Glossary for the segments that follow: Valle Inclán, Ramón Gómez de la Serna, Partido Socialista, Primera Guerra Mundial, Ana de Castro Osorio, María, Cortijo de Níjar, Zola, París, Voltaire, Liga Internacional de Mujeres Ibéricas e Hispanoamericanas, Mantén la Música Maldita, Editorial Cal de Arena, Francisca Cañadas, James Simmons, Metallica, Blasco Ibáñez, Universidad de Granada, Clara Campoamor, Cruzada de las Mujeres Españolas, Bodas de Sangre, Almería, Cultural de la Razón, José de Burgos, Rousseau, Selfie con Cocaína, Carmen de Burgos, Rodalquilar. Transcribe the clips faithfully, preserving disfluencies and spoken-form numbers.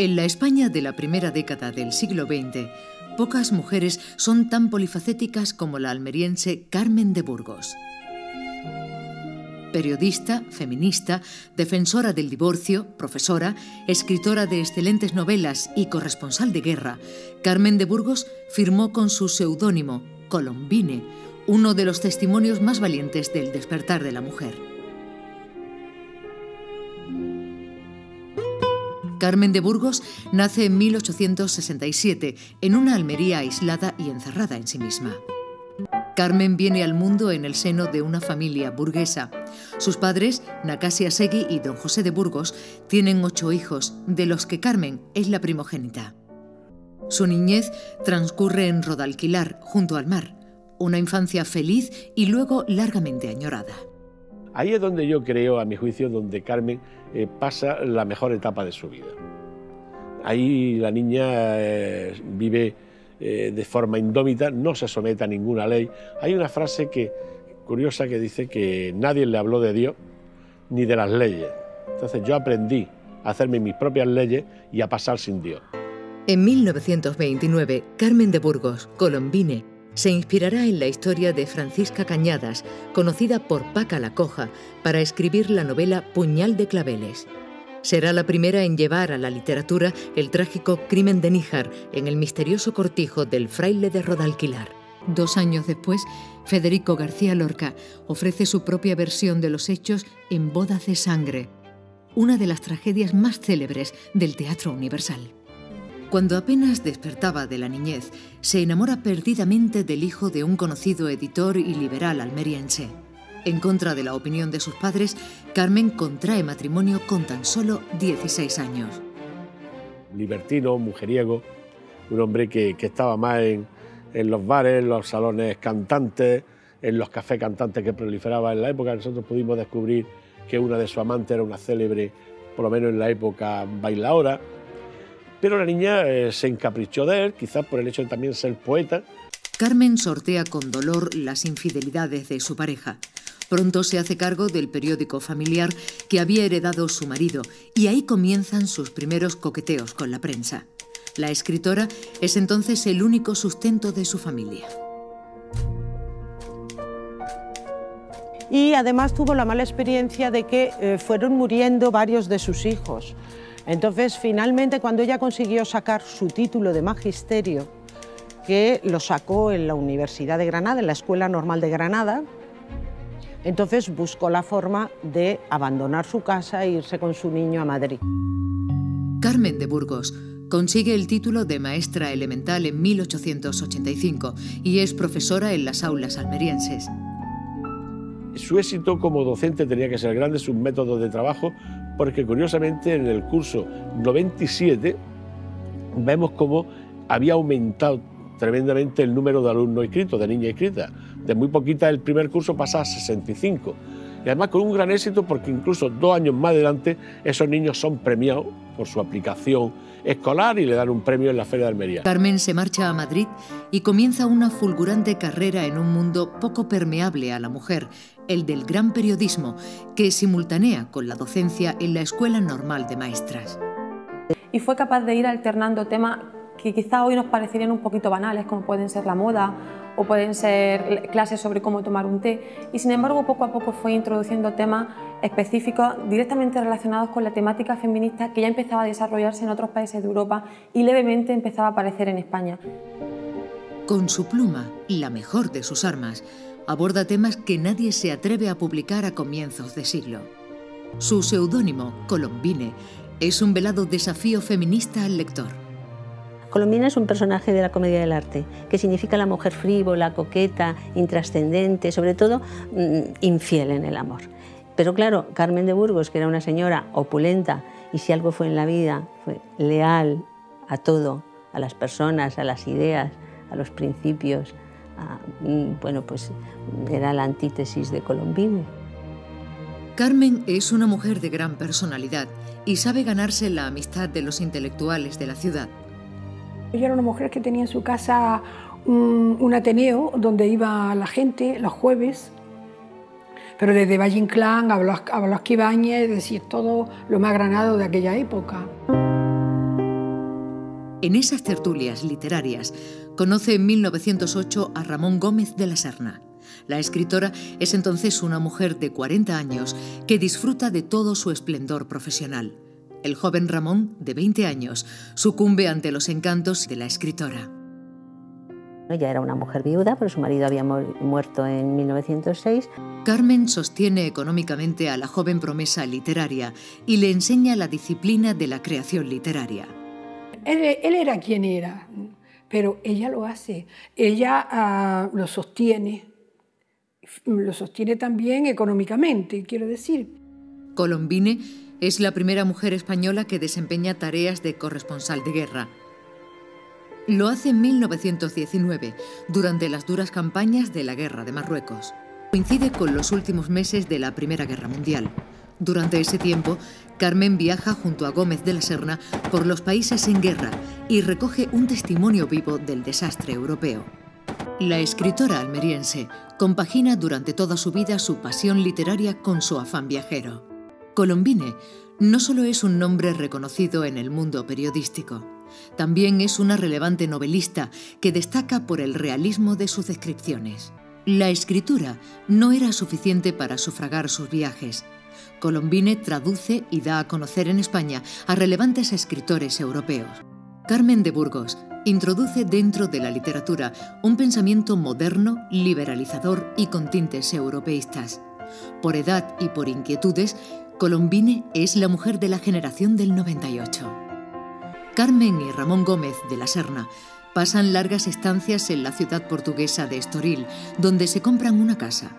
En la España de la primera década del siglo veinte, pocas mujeres son tan polifacéticas como la almeriense Carmen de Burgos. Periodista, feminista, defensora del divorcio, profesora, escritora de excelentes novelas y corresponsal de guerra, Carmen de Burgos firmó con su seudónimo Colombine, uno de los testimonios más valientes del despertar de la mujer. Carmen de Burgos nace en mil ochocientos sesenta y siete, en una Almería aislada y encerrada en sí misma. Carmen viene al mundo en el seno de una familia burguesa. Sus padres, Nacasia Seguí y don José de Burgos, tienen ocho hijos, de los que Carmen es la primogénita. Su niñez transcurre en Rodalquilar, junto al mar, una infancia feliz y luego largamente añorada. Ahí es donde yo creo, a mi juicio, donde Carmen eh, pasa la mejor etapa de su vida. Ahí la niña eh, vive eh, de forma indómita, no se somete a ninguna ley. Hay una frase que, curiosa que dice que nadie le habló de Dios ni de las leyes. Entonces yo aprendí a hacerme mis propias leyes y a pasar sin Dios. En mil novecientos veintinueve, Carmen de Burgos, Colombine, se inspirará en la historia de Francisca Cañadas, conocida por Paca la Coja, para escribir la novela Puñal de Claveles. Será la primera en llevar a la literatura el trágico crimen de Níjar en el misterioso cortijo del fraile de Rodalquilar. Dos años después, Federico García Lorca ofrece su propia versión de los hechos en Bodas de Sangre, una de las tragedias más célebres del teatro universal. Cuando apenas despertaba de la niñez, se enamora perdidamente del hijo de un conocido editor y liberal almeriense. En contra de la opinión de sus padres, Carmen contrae matrimonio con tan solo dieciséis años. Libertino, mujeriego, un hombre que, que estaba más en, en los bares, en los salones cantantes, en los cafés cantantes que proliferaban en la época. Nosotros pudimos descubrir que una de sus amantes era una célebre, por lo menos en la época, bailaora. Pero la niña eh, se encaprichó de él, quizás por el hecho de también ser poeta. Carmen sortea con dolor las infidelidades de su pareja. Pronto se hace cargo del periódico familiar que había heredado su marido y ahí comienzan sus primeros coqueteos con la prensa. La escritora es entonces el único sustento de su familia. Y además tuvo la mala experiencia de que eh, fueron muriendo varios de sus hijos. Entonces, finalmente, cuando ella consiguió sacar su título de magisterio, que lo sacó en la Universidad de Granada, en la Escuela Normal de Granada, entonces buscó la forma de abandonar su casa e irse con su niño a Madrid. Carmen de Burgos consigue el título de maestra elemental en mil ochocientos ochenta y cinco y es profesora en las aulas almerienses. Su éxito como docente tenía que ser grande, sus métodos de trabajo, porque curiosamente en el curso noventa y siete vemos cómo había aumentado tremendamente el número de alumnos inscritos, de niñas inscritas. De muy poquita el primer curso pasa a sesenta y cinco. Y además con un gran éxito porque incluso dos años más adelante esos niños son premiados por su aplicación escolar y le dan un premio en la Feria de Almería. Carmen se marcha a Madrid y comienza una fulgurante carrera en un mundo poco permeable a la mujer, el del gran periodismo, que simultanea con la docencia en la Escuela Normal de Maestras. Y fue capaz de ir alternando temas que quizá hoy nos parecerían un poquito banales, como pueden ser la moda o pueden ser clases sobre cómo tomar un té, y sin embargo poco a poco fue introduciendo temas específicos directamente relacionados con la temática feminista que ya empezaba a desarrollarse en otros países de Europa y levemente empezaba a aparecer en España. Con su pluma, la mejor de sus armas, aborda temas que nadie se atreve a publicar a comienzos de siglo. Su seudónimo, Colombine, es un velado desafío feminista al lector. Colombine es un personaje de la comedia del arte, que significa la mujer frívola, coqueta, intrascendente, sobre todo infiel en el amor. Pero claro, Carmen de Burgos, que era una señora opulenta, y si algo fue en la vida, fue leal a todo, a las personas, a las ideas, a los principios. A, bueno, pues era la antítesis de Colombine. Carmen es una mujer de gran personalidad y sabe ganarse la amistad de los intelectuales de la ciudad. Yo era una mujer que tenía en su casa un, un ateneo donde iba la gente los jueves, pero desde Valle Inclán a Blasco Ibáñez, es decir, todo lo más granado de aquella época. En esas tertulias literarias conoce en mil novecientos ocho a Ramón Gómez de la Serna. La escritora es entonces una mujer de cuarenta años que disfruta de todo su esplendor profesional. El joven Ramón, de veinte años, sucumbe ante los encantos de la escritora. Ella era una mujer viuda, pero su marido había muerto en mil novecientos seis. Carmen sostiene económicamente a la joven promesa literaria y le enseña la disciplina de la creación literaria. Él, él era quien era, pero ella lo hace. Ella uh, lo sostiene. Lo sostiene también económicamente, quiero decir. Colombine es la primera mujer española que desempeña tareas de corresponsal de guerra. Lo hace en mil novecientos diecinueve, durante las duras campañas de la Guerra de Marruecos. Coincide con los últimos meses de la Primera Guerra Mundial. Durante ese tiempo, Carmen viaja junto a Gómez de la Serna por los países en guerra y recoge un testimonio vivo del desastre europeo. La escritora almeriense compagina durante toda su vida su pasión literaria con su afán viajero. Colombine no solo es un nombre reconocido en el mundo periodístico, también es una relevante novelista que destaca por el realismo de sus descripciones. La escritura no era suficiente para sufragar sus viajes. Colombine traduce y da a conocer en España a relevantes escritores europeos. Carmen de Burgos introduce dentro de la literatura un pensamiento moderno, liberalizador y con tintes europeístas. Por edad y por inquietudes, Colombine es la mujer de la generación del noventa y ocho. Carmen y Ramón Gómez de la Serna pasan largas estancias en la ciudad portuguesa de Estoril, donde se compran una casa.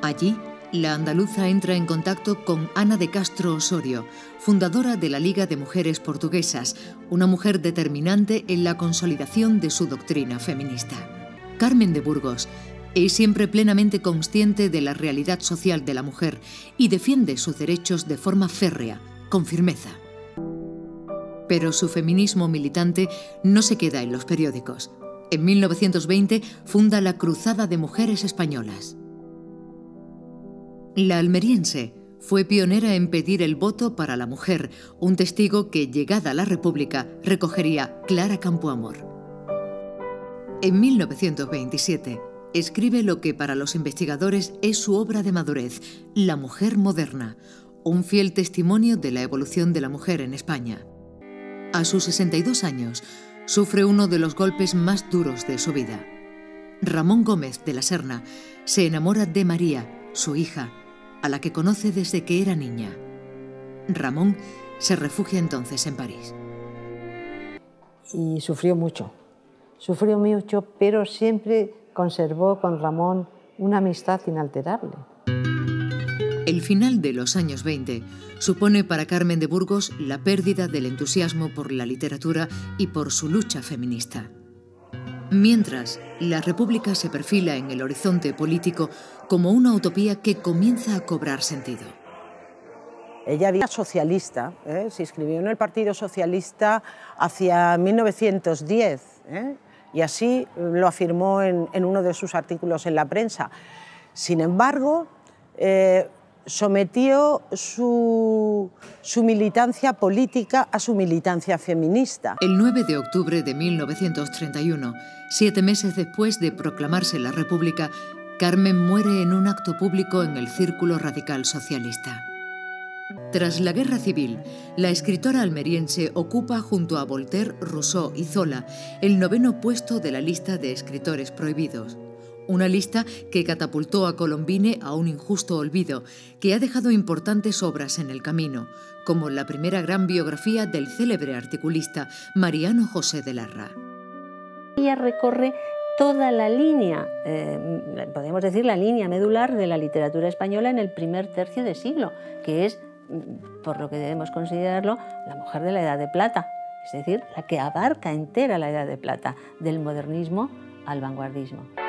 Allí, la andaluza entra en contacto con Ana de Castro Osorio, fundadora de la Liga de Mujeres Portuguesas, una mujer determinante en la consolidación de su doctrina feminista. Carmen de Burgos es siempre plenamente consciente de la realidad social de la mujer y defiende sus derechos de forma férrea, con firmeza. Pero su feminismo militante no se queda en los periódicos. En mil novecientos veinte funda la Cruzada de Mujeres Españolas. La almeriense fue pionera en pedir el voto para la mujer, un testigo que, llegada a la República, recogería Clara Campoamor. En mil novecientos veintisiete escribe lo que para los investigadores es su obra de madurez, La mujer moderna, un fiel testimonio de la evolución de la mujer en España. A sus sesenta y dos años, sufre uno de los golpes más duros de su vida. Ramón Gómez de la Serna se enamora de María, su hija, a la que conoce desde que era niña. Ramón se refugia entonces en París. Y sufrió mucho, sufrió mucho, pero siempre conservó con Ramón una amistad inalterable. El final de los años veinte supone para Carmen de Burgos la pérdida del entusiasmo por la literatura y por su lucha feminista. Mientras, la República se perfila en el horizonte político como una utopía que comienza a cobrar sentido. Ella era socialista, ¿eh? Se inscribió en el Partido Socialista hacia mil novecientos diez, ¿eh? Y así lo afirmó en, en uno de sus artículos en la prensa. Sin embargo, eh, sometió su, su militancia política a su militancia feminista. El nueve de octubre de mil novecientos treinta y uno, siete meses después de proclamarse la República, Carmen muere en un acto público en el Círculo Radical Socialista. Tras la Guerra Civil, la escritora almeriense ocupa junto a Voltaire, Rousseau y Zola el noveno puesto de la lista de escritores prohibidos. Una lista que catapultó a Colombine a un injusto olvido, que ha dejado importantes obras en el camino, como la primera gran biografía del célebre articulista Mariano José de Larra. Ella recorre toda la línea, eh, podemos decir la línea medular de la literatura española en el primer tercio de siglo, que es, por lo que debemos considerarlo, la mujer de la Edad de Plata, es decir, la que abarca entera la Edad de Plata, del modernismo al vanguardismo.